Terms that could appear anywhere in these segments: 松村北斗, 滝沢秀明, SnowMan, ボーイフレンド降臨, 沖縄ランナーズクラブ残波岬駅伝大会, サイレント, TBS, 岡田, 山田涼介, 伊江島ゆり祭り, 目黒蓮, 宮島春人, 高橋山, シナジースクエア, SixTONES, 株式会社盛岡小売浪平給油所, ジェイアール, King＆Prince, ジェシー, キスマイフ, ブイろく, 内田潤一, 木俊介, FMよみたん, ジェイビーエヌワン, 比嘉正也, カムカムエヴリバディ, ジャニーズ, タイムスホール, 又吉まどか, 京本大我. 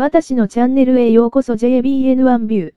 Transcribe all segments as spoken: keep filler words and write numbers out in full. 私のチャンネルへようこそ ジェイビーエヌワン ビュー。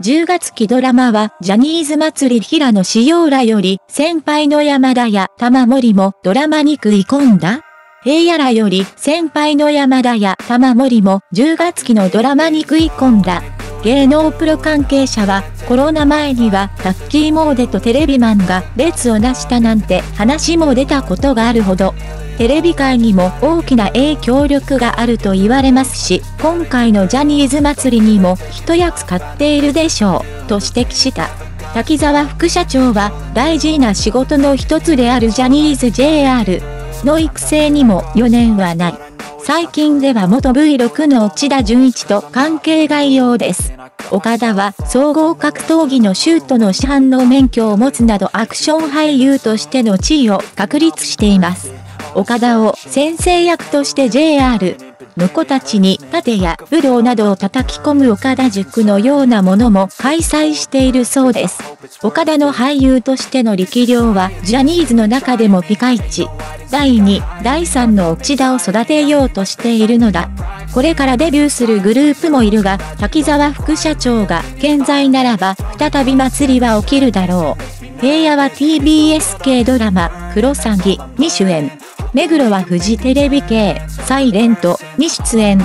じゅうがつ期ドラマは、ジャニーズ祭り平野紫耀らより、先輩の山田や玉森もドラマに食い込んだ。平野らより、先輩の山田や玉森もじゅうがつ期のドラマに食い込んだ。芸能プロ関係者は、コロナ前にはタッキーモーデとテレビマンが列をなしたなんて話も出たことがあるほど、テレビ界にも大きな影響力があると言われますし、今回のジャニーズ祭りにも一役買っているでしょう、と指摘した。滝沢副社長は、大事な仕事の一つであるジャニーズ ジェイアール の育成にも余念はない。最近では元 ブイろく の内田潤一と関係が異様です。岡田は総合格闘技のシュートの師範の免許を持つなどアクション俳優としての地位を確立しています。岡田を先生役として ジェイアール の子たちに盾や武道などを叩き込む岡田塾のようなものも開催しているそうです。岡田の俳優としての力量はジャニーズの中でもピカイチ。だいに、だいさんの内田を育てようとしているのだ。これからデビューするグループもいるが、滝沢副社長が健在ならば、再び祭りは起きるだろう。平野は ティービーエス 系ドラマ、クロサギに主演。目黒はフジテレビ系、サイレントに出演。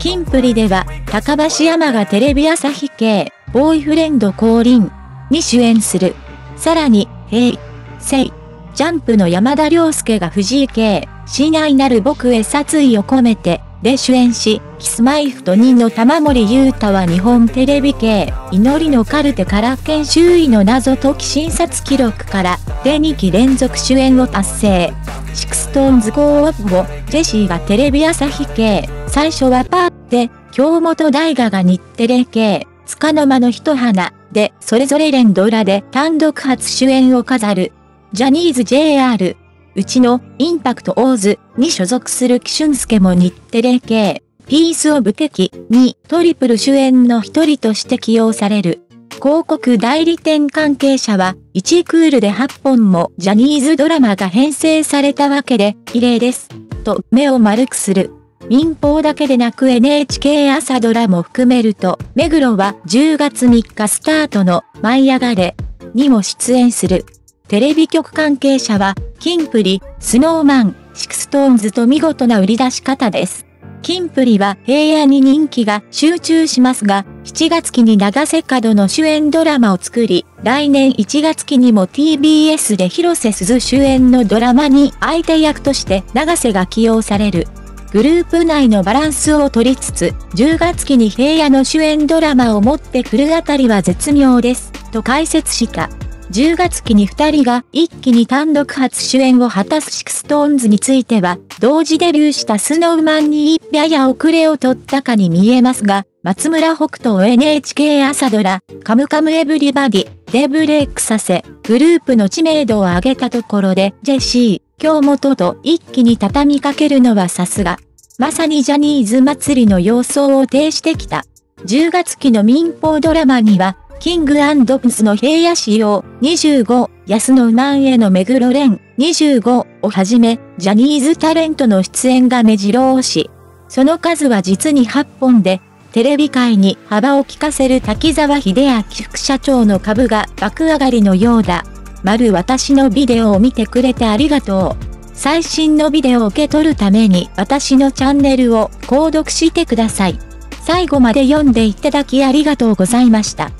キンプリでは、高橋山がテレビ朝日系、ボーイフレンド降臨に主演する。さらに、ヘイ、セイ。ジャンプの山田涼介が藤井系、親愛なる僕へ殺意を込めて、で主演し、キスマイフとにの玉森裕太は日本テレビ系、祈りのカルテから研修医の謎解き診察記録から、でにき連続主演を達成。シクストーンズコーオッボ、ジェシーがテレビ朝日系、最初はパーで、京本大我が日テレ系、束の間の一花、で、それぞれ連ドラで単独初主演を飾る。ジャニーズ ジェイアール、うちのインパクトオーズに所属する木俊介も日テレ系、ピースオブケキにトリプル主演の一人として起用される。広告代理店関係者は、いちクールではっぽんもジャニーズドラマが編成されたわけで異例です、と目を丸くする。民放だけでなく エヌエイチケー 朝ドラも含めると、目黒はじゅうがつみっかスタートの舞い上がれにも出演する。テレビ局関係者は、キンプリ、スノーマン、シクストーンズと見事な売り出し方です。キンプリは平野に人気が集中しますが、しちがつ期に長瀬角の主演ドラマを作り、来年いちがつ期にも ティービーエス で広瀬すず主演のドラマに相手役として長瀬が起用される。グループ内のバランスを取りつつ、じゅうがつ期に平野の主演ドラマを持ってくるあたりは絶妙です、と解説した。じゅうがつ期にふたりが一気に単独初主演を果たすシクストーンズについては、同時デビューしたスノーマンにやや遅れを取ったかに見えますが、松村北斗を エヌエイチケー 朝ドラ、カムカムエヴリバディでブレイクさせ、グループの知名度を上げたところで、ジェシー、京本と一気に畳みかけるのはさすが。まさにジャニーズ祭りの様相を呈してきた。じゅうがつ期の民放ドラマには、キング&プリンスの平野紫耀にじゅうご、安野万への目黒蓮にじゅうごをはじめ、ジャニーズタレントの出演が目白押し。その数は実にはっぽんで、テレビ界に幅を利かせる滝沢秀明副社長の株が爆上がりのようだ。まる私のビデオを見てくれてありがとう。最新のビデオを受け取るために私のチャンネルを購読してください。最後まで読んでいただきありがとうございました。